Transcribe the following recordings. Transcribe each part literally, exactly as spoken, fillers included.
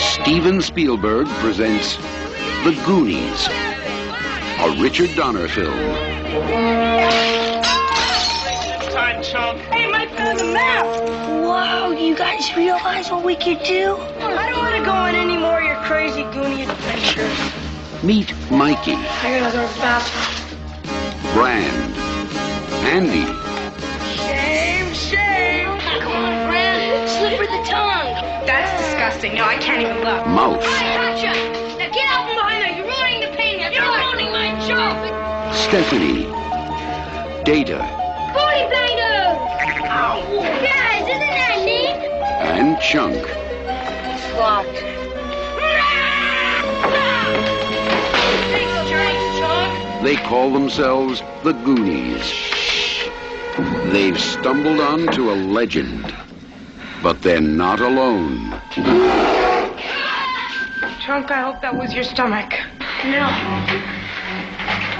Steven Spielberg presents The Goonies, a Richard Donner film. Time, chump. Hey, Mike found a map! Wow, you guys realize what we could do? I don't want to go on any more of your crazy Goonie adventures. Meet Mikey. I gotta go to the bathroom. Brand. Andy. Shame, shame. Come on, Brand. Slip with the tongue. That's disgusting. No, I can't even look. Mouth. I got you. Now get out from behind there. You're ruining the painting. You're ruining my job. Stephanie. Data. Booty binder. Ow. Guys, isn't that neat? And Chunk. It's locked. Take a drink, Chunk. They call themselves the Goonies. They've stumbled onto a legend. But they're not alone. Trunk, I hope that was your stomach. No.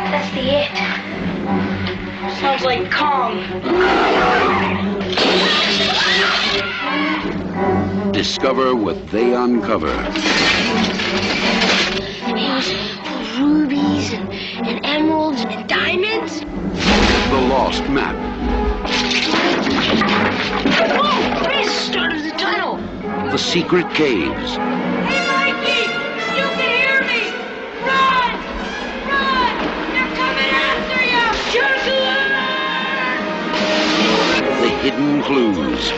That's the it. Sounds like Kong. Discover what they uncover. It was rubies and, and emeralds and diamonds. The lost map. The secret caves. Hey, Mikey! You can hear me! Run! Run! They're coming after you! Juggler! The hidden clues.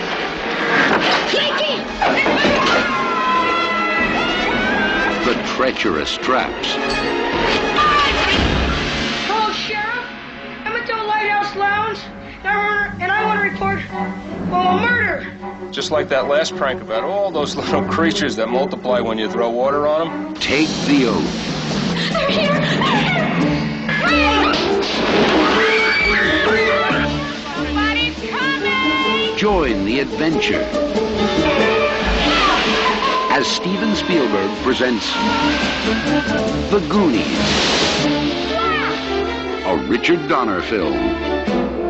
Mikey! The treacherous traps. Hello, Sheriff. I'm at the Lighthouse Lounge, and I want to report a murder. Just like that last prank about all those little creatures that multiply when you throw water on them. Take the oath. They're here! Somebody's coming! Join the adventure as Steven Spielberg presents The Goonies, a Richard Donner film.